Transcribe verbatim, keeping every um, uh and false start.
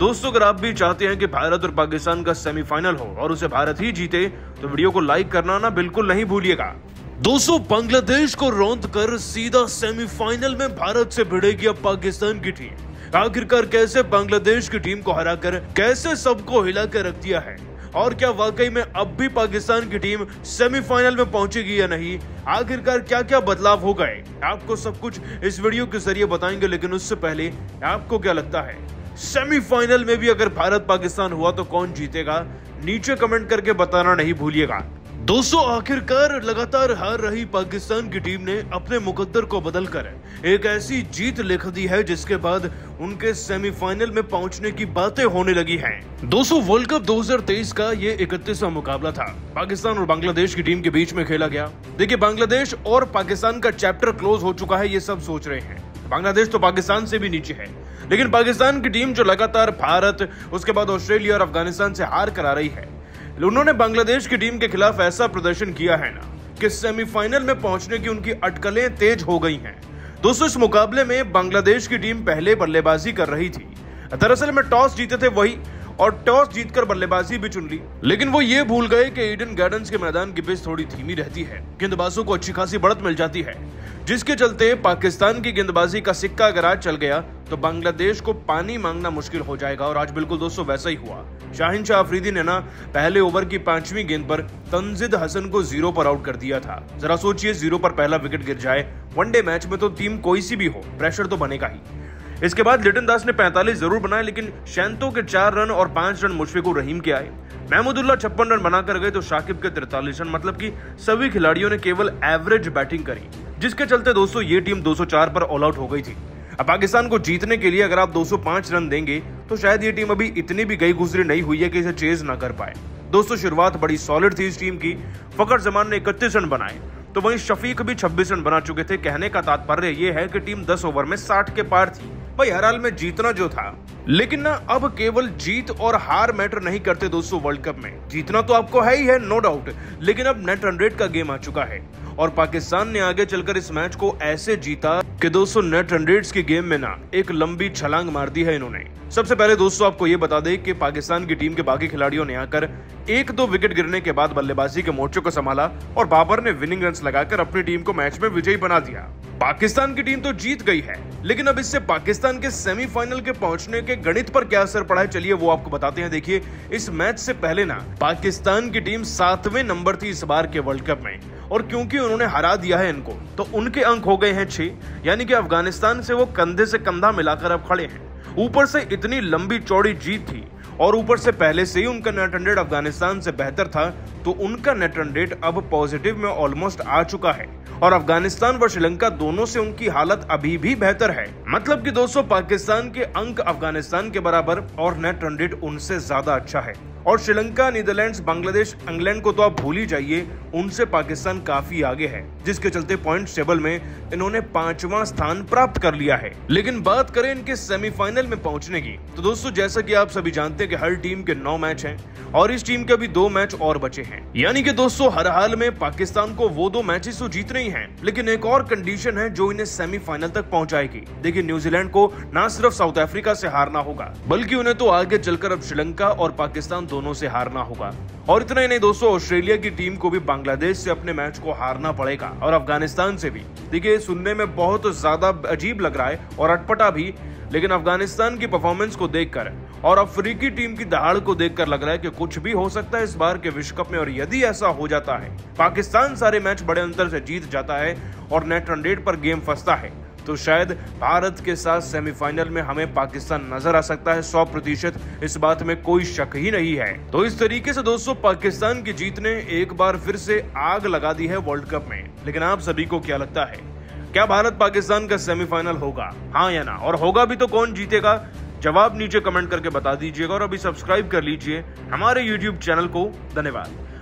दोस्तों अगर आप भी चाहते हैं कि भारत और पाकिस्तान का सेमीफाइनल हो और उसे भारत ही जीते तो वीडियो को लाइक करना ना बिल्कुल नहीं भूलिएगा। दोस्तों बांग्लादेश को रौंद कर सीधा सेमीफाइनल में भारत से भिड़ेगी अब पाकिस्तान की टीम। आखिरकार कैसे बांग्लादेश की टीम को हराकर कैसे सबको हिला कर रख दिया है और क्या वाकई में अब भी पाकिस्तान की टीम सेमीफाइनल में पहुंचेगी या नहीं, आखिरकार क्या क्या बदलाव हो गए, आपको सब कुछ इस वीडियो के जरिए बताएंगे। लेकिन उससे पहले आपको क्या लगता है सेमीफाइनल में भी अगर भारत पाकिस्तान हुआ तो कौन जीतेगा, नीचे कमेंट करके बताना नहीं भूलिएगा। दोस्तों आखिरकार लगातार हार रही पाकिस्तान की टीम ने अपने मुकद्दर को बदलकर एक ऐसी जीत लिख दी है जिसके बाद उनके सेमीफाइनल में पहुंचने की बातें होने लगी हैं। दोस्तों वर्ल्ड कप दो हज़ार तेईस का ये इकतीसवां मुकाबला था, पाकिस्तान और बांग्लादेश की टीम के बीच में खेला गया। देखिए बांग्लादेश और पाकिस्तान का चैप्टर क्लोज हो चुका है, ये सब सोच रहे हैं। बांग्लादेश तो पाकिस्तान से भी नीचे है, लेकिन पाकिस्तान की टीम जो लगातार भारत, उसके बाद ऑस्ट्रेलिया और अफगानिस्तान से हार करा रही है, उन्होंने बांग्लादेश की टीम के खिलाफ ऐसा प्रदर्शन किया है ना कि सेमीफाइनल में पहुंचने की उनकी अटकलें तेज हो गई हैं। दोस्तों इस मुकाबले में बांग्लादेश की टीम पहले बल्लेबाजी कर रही थी, दरअसल में टॉस जीते थे वही और टॉस जीतकर बल्लेबाजी भी चुन ली, लेकिन वो ये भूल गए कि ईडन गार्डन्स के मैदान की पिच थोड़ी धीमी रहती है, गेंदबाजों को अच्छी खासी बढ़त मिल जाती है, जिसके चलते पाकिस्तान की गेंदबाजी का सिक्का अगर आज चल गया तो बांग्लादेश को पानी मांगना मुश्किल हो जाएगा। और आज बिल्कुल दोस्तों वैसा ही हुआ। शाहिन शाह अफरीदी ने ना पहले ओवर की पांचवी गेंद पर तंजिद हसन को जीरो पर आउट कर दिया था। जरा सोचिए, जीरो पर पहला विकेट गिर जाए वनडे मैच में तो टीम कोई सी भी हो प्रेशर तो बनेगा ही। इसके बाद लिटन दास ने पैंतालीस जरूर बनाए, लेकिन शैंतो के चार रन और पांच रन मुशफिकुर रहीम के आए। महमूदुल्लाह छप्पन रन बनाकर गए तो शाकिब के तिरतालीस रन, मतलब कि सभी खिलाड़ियों ने केवल एवरेज बैटिंग करी, जिसके चलते दोस्तों ये टीम दो सौ चार पर ऑल आउट हो गई थी। अब पाकिस्तान को जीतने के लिए अगर आप दो सौ पाँच रन देंगे तो शायद ये टीम अभी इतनी भी गई गुजरी नहीं हुई है कि इसे चेज ना कर पाए। दोस्तों शुरुआत बड़ी सॉलिड थी इस टीम की। फखर जमान ने इकतीस रन बनाए तो वहीं शफीक भी छब्बीस रन बना चुके थे। कहने का तात्पर्य ये है कि टीम दस ओवर में साठ के पार थी भाई, हर हाल में जीतना जो था। लेकिन ना अब केवल जीत और हार मैटर नहीं करते दोस्तों, वर्ल्ड कप में जीतना तो आपको है ही है, नो डाउट, लेकिन अब नेट रन रेट का गेम आ चुका है और पाकिस्तान ने आगे चलकर इस मैच को ऐसे जीता कि दोस्तों नेट रन रेट्स की गेम में ना एक लंबी छलांग मार दी है इन्होंने। सबसे पहले दोस्तों आपको ये बता दें कि पाकिस्तान की टीम के बाकी खिलाड़ियों ने आकर एक दो विकेट गिरने के बाद बल्लेबाजी के मोर्चे को संभाला और बाबर ने विनिंग रन लगाकर अपनी टीम को मैच में विजयी बना दिया। पाकिस्तान की टीम तो जीत गई है, लेकिन अब इससे पाकिस्तान के सेमीफाइनल के पहुंचने के गणित पर क्या असर पड़ा है, चलिए वो आपको बताते हैं। देखिए इस मैच से पहले ना पाकिस्तान की टीम सातवें नंबर थी इस बार के वर्ल्ड कप में, और क्योंकि उन्होंने हरा दिया है इनको तो उनके अंक हो गए हैं छह, यानी कि अफगानिस्तान से वो कंधे से कंधा मिलाकर अब खड़े हैं। ऊपर से इतनी लंबी चौड़ी जीत थी और ऊपर से पहले से ही उनका नेट रन रेट अफगानिस्तान से बेहतर था, तो उनका नेट रन रेट अब पॉजिटिव में ऑलमोस्ट आ चुका है और अफगानिस्तान व श्रीलंका दोनों से उनकी हालत अभी भी बेहतर है। मतलब कि दोस्तों पाकिस्तान के अंक अफगानिस्तान के बराबर और नेट रन रेट उनसे ज्यादा अच्छा है। और श्रीलंका, नीदरलैंड्स, बांग्लादेश, इंग्लैंड को तो आप भूल ही जाइए, उनसे पाकिस्तान काफी आगे है, जिसके चलते पॉइंट टेबल में इन्होंने पांचवा स्थान प्राप्त कर लिया है। लेकिन बात करें इनके सेमीफाइनल में पहुंचने की तो दोस्तों जैसा कि आप सभी जानते हैं कि हर टीम के नौ मैच हैं और इस टीम के अभी दो मैच और बचे हैं, यानी कि दोस्तों हर हाल में पाकिस्तान को वो दो मैचेस तो जीतने ही हैं, लेकिन एक और कंडीशन है जो इन्हें सेमीफाइनल तक पहुंचाएगी। देखिए न्यूजीलैंड को ना सिर्फ साउथ अफ्रीका से हारना होगा, बल्कि उन्हें तो आगे चलकर अब श्रीलंका और पाकिस्तान दोनों से हारना होगा। और इतना ही नहीं दोस्तों ऑस्ट्रेलिया की टीम को भी बांग्लादेश से अपने मैच को हारना पड़ेगा और अफगानिस्तान से भी। देखिए सुनने में बहुत ज्यादा अजीब लग रहा है और अटपटा भी, लेकिन अफगानिस्तान की परफॉर्मेंस को देखकर और अफ्रीकी टीम की दहाड़ को देखकर लग रहा है कि कुछ भी हो सकता है इस बार के विश्व कप में। और यदि ऐसा हो जाता है, पाकिस्तान सारे मैच बड़े अंतर से जीत जाता है और नेट रन रेट पर गेम फंसता है, तो शायद भारत के साथ सेमीफाइनल में हमें पाकिस्तान नजर आ सकता है। सौ प्रतिशत इस बात में कोई शक ही नहीं है। तो इस तरीके से दोस्तों पाकिस्तान की जीत ने एक बार फिर से आग लगा दी है वर्ल्ड कप में। लेकिन आप सभी को क्या लगता है, क्या भारत पाकिस्तान का सेमीफाइनल होगा, हाँ या ना, और होगा भी तो कौन जीतेगा? जवाब नीचे कमेंट करके बता दीजिएगा और अभी सब्सक्राइब कर लीजिए हमारे यूट्यूब चैनल को। धन्यवाद।